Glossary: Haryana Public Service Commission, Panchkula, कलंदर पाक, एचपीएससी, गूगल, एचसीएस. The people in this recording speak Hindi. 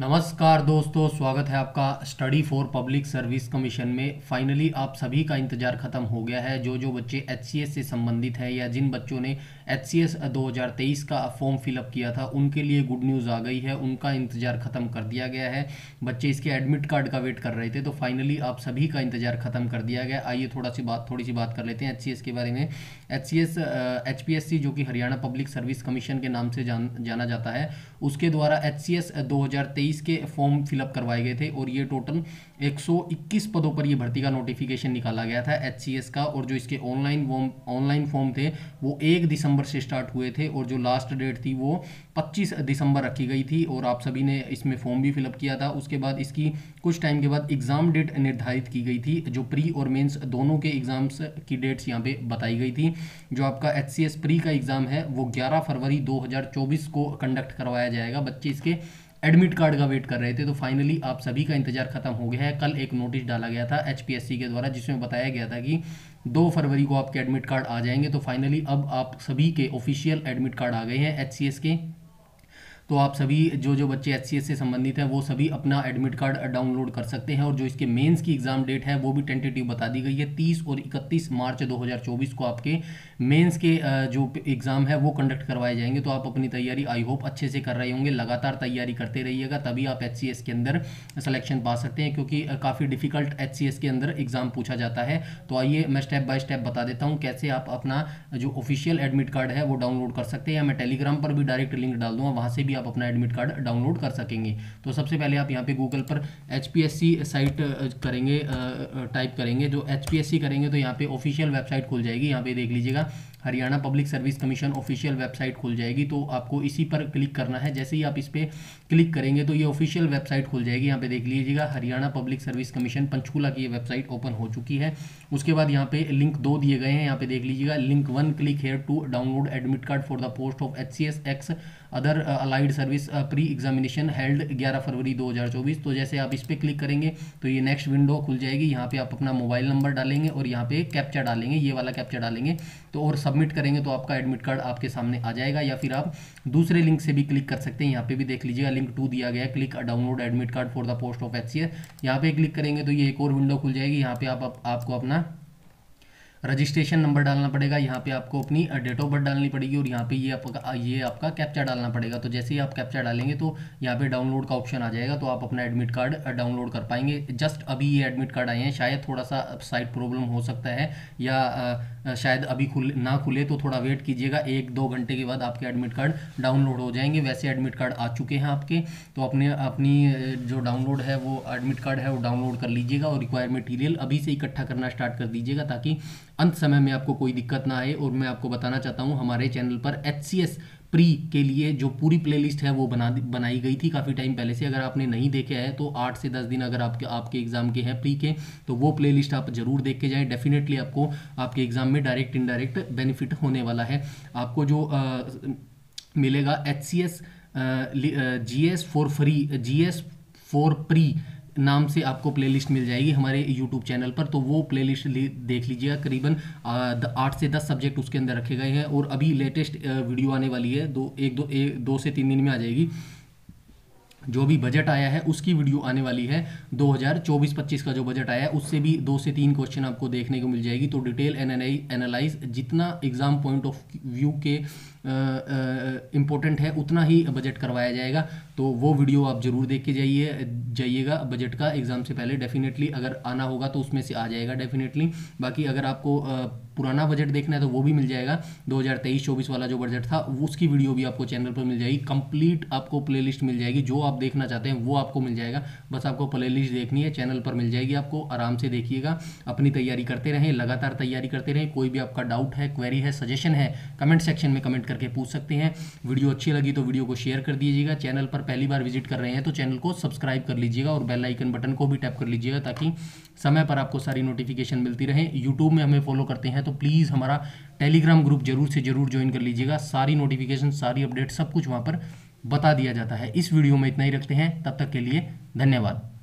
नमस्कार दोस्तों, स्वागत है आपका study for public service commission में। फाइनली आप सभी का इंतजार ख़त्म हो गया है। जो बच्चे एचसीएस से संबंधित हैं या जिन बच्चों ने एचसीएस 2023 का फॉर्म फिलअप किया था उनके लिए गुड न्यूज़ आ गई है। उनका इंतजार ख़त्म कर दिया गया है। बच्चे इसके एडमिट कार्ड का वेट कर रहे थे, तो फाइनली आप सभी का इंतजार ख़त्म कर दिया गया। आइए थोड़ी सी बात कर लेते हैं एचसीएस के बारे में। एचसीएस एचपीएससी जो कि हरियाणा पब्लिक सर्विस कमीशन के नाम से जाना जाता है, उसके द्वारा एचसीएस 2023 इसके फॉर्म फिलअप करवाए गए थे और ये टोटल 121 पदों पर ये भर्ती का नोटिफिकेशन निकाला गया था एचसीएस का। और जो इसके ऑनलाइन फॉर्म थे वो 1 दिसंबर से स्टार्ट हुए थे और जो लास्ट डेट थी वो 25 दिसंबर रखी गई थी। और आप सभी ने इसमें फॉर्म भी फिलअप किया था। उसके बाद इसकी कुछ टाइम के बाद एग्ज़ाम डेट निर्धारित की गई थी, जो प्री और मेंस दोनों के एग्ज़ाम्स की डेट्स यहाँ पे बताई गई थी। जो आपका एचसीएस प्री का एग्ज़ाम है वो 11 फरवरी 2024 को कंडक्ट करवाया जाएगा। बच्चे इसके एडमिट कार्ड का वेट कर रहे थे, तो फाइनली आप सभी का इंतजार खत्म हो गया है। कल एक नोटिस डाला गया था एचपीएससी के द्वारा जिसमें बताया गया था कि 2 फरवरी को आपके एडमिट कार्ड आ जाएंगे। तो फाइनली अब आप सभी के ऑफिशियल एडमिट कार्ड आ गए हैं एचसीएस के। तो आप सभी जो बच्चे एचसीएस से संबंधित हैं वो सभी अपना एडमिट कार्ड डाउनलोड कर सकते हैं। और जो इसके मेंस की एग्ज़ाम डेट है वो भी टेंटेटिव बता दी गई है। 30 और 31 मार्च 2024 को आपके मेंस के जो एग्ज़ाम है वो कंडक्ट करवाए जाएंगे। तो आप अपनी तैयारी आई होप अच्छे से कर रहे होंगे। लगातार तैयारी करते रहिएगा, तभी आप एचसीएस के अंदर सिलेक्शन पा सकते हैं, क्योंकि काफ़ी डिफिकल्ट एचसीएस के अंदर एग्ज़ाम पूछा जाता है। तो आइए मैं स्टेप बाय स्टेप बता देता हूँ कैसे आप अपना जो ऑफिशियल एडमिट कार्ड है वो डाउनलोड कर सकते हैं। मैं टेलीग्राम पर भी डायरेक्ट लिंक डाल दूँगा, वहाँ से भी आप अपना एडमिट कार्ड डाउनलोड कर सकेंगे। तो सबसे पहले आप यहाँ पे गूगल पर एचपीएससी साइट करेंगे, टाइप करेंगे जो एचपीएससी करेंगे तो यहाँ पे ऑफिशियल वेबसाइट खुल जाएगी। यहाँ पे देख लीजिएगा, Haryana public service commission official website खुल जाएगी। तो आपको इसी पर क्लिक करना है। जैसे ही आप इस पर क्लिक करेंगे तो ये ऑफिशियल वेबसाइट खुल जाएगी। यहाँ पे देख लीजिएगा, Haryana public service commission Panchkula की ये वेबसाइट ओपन हो चुकी है। उसके बाद यहाँ पे लिंक 2 दिए गए हैं। यहाँ पे देख लीजिएगा, link 1, click here to download admit card for the post of एचसीएस ex other allied service pre examination held 11 फरवरी 2024। तो जैसे आप इस पर क्लिक करेंगे तो ये नेक्स्ट विंडो खुल जाएगी। यहाँ पर आप अपना मोबाइल नंबर डालेंगे और यहाँ पे कैप्चा डालेंगे, ये वाला कैप्चा डालेंगे तो, और सबमिट करेंगे तो आपका एडमिट कार्ड आपके सामने आ जाएगा। या फिर आप दूसरे लिंक से भी क्लिक कर सकते हैं। यहाँ पे भी देख लीजिएगा, लिंक 2 दिया गया है, click download admit card for the post of एचसीएस। यहाँ पे क्लिक करेंगे तो ये एक और विंडो खुल जाएगी। यहाँ पे आपको अपना रजिस्ट्रेशन नंबर डालना पड़ेगा, यहाँ पे आपको अपनी डेट ऑफ बर्थ डालनी पड़ेगी और यहाँ पे ये आपका कैप्चा डालना पड़ेगा। तो जैसे ही आप कैप्चा डालेंगे तो यहाँ पे डाउनलोड का ऑप्शन आ जाएगा, तो आप अपना एडमिट कार्ड डाउनलोड कर पाएंगे। जस्ट अभी ये एडमिट कार्ड आए हैं, शायद थोड़ा सा साइट प्रॉब्लम हो सकता है या शायद अभी ना खुले, तो थोड़ा वेट कीजिएगा। 1-2 घंटे के बाद आपके एडमिट कार्ड डाउनलोड हो जाएंगे। वैसे एडमिट कार्ड आ चुके हैं आपके, तो अपनी जो डाउनलोड है वो एडमिट कार्ड है वो डाउनलोड कर लीजिएगा और रिक्वायर्ड मटीरियल अभी से इकट्ठा करना स्टार्ट कर दीजिएगा, ताकि अंत समय में आपको कोई दिक्कत ना आए। और मैं आपको बताना चाहता हूँ, हमारे चैनल पर एचसीएस प्री के लिए जो पूरी प्लेलिस्ट है वो बनाई गई थी काफ़ी टाइम पहले से। अगर आपने नहीं देखे है तो 8 से 10 दिन अगर आपके एग्ज़ाम के हैं प्री के, तो वो प्लेलिस्ट आप जरूर देख के जाएँ। डेफिनेटली आपको आपके एग्ज़ाम में डायरेक्ट इनडायरेक्ट बेनिफिट होने वाला है। आपको जो मिलेगा एचसीएस GS for free, GS for pre नाम से आपको प्लेलिस्ट मिल जाएगी हमारे यूट्यूब चैनल पर। तो वो प्लेलिस्ट देख लीजिएगा। करीबन 8 से 10 सब्जेक्ट उसके अंदर रखे गए हैं और अभी लेटेस्ट वीडियो आने वाली है, 2 से 3 दिन में आ जाएगी। जो भी बजट आया है उसकी वीडियो आने वाली है। 2024-25 का जो बजट आया है उससे भी 2 से 3 क्वेश्चन आपको देखने को मिल जाएगी। तो डिटेल एनालाइज जितना एग्ज़ाम पॉइंट ऑफ व्यू के इम्पोर्टेंट है उतना ही बजट करवाया जाएगा। तो वो वीडियो आप ज़रूर देख के जाइएगा। बजट का एग्ज़ाम से पहले डेफिनेटली अगर आना होगा तो उसमें से आ जाएगा डेफिनेटली। बाकी अगर आपको पुराना बजट देखना है तो वो भी मिल जाएगा। 2023-24 वाला जो बजट था उसकी वीडियो भी आपको चैनल पर मिल जाएगी। कंप्लीट आपको प्लेलिस्ट मिल जाएगी, जो आप देखना चाहते हैं वो आपको मिल जाएगा। बस आपको प्लेलिस्ट देखनी है, चैनल पर मिल जाएगी आपको। आराम से देखिएगा, अपनी तैयारी करते रहें, लगातार तैयारी करते रहें। कोई भी आपका डाउट है, क्वेरी है, सजेशन है, कमेंट सेक्शन में कमेंट करके पूछ सकते हैं। वीडियो अच्छी लगी तो वीडियो को शेयर कर दीजिएगा। चैनल पर पहली बार विजिट कर रहे हैं तो चैनल को सब्सक्राइब कर लीजिएगा और बेल आइकन बटन को भी टैप कर लीजिएगा, ताकि समय पर आपको सारी नोटिफिकेशन मिलती रहे। यूट्यूब में हमें फॉलो करते हैं तो प्लीज़ हमारा टेलीग्राम ग्रुप जरूर से जरूर ज्वाइन कर लीजिएगा। सारी नोटिफिकेशन, सारी अपडेट, सब कुछ वहाँ पर बता दिया जाता है। इस वीडियो में इतना ही रखते हैं, तब तक के लिए धन्यवाद।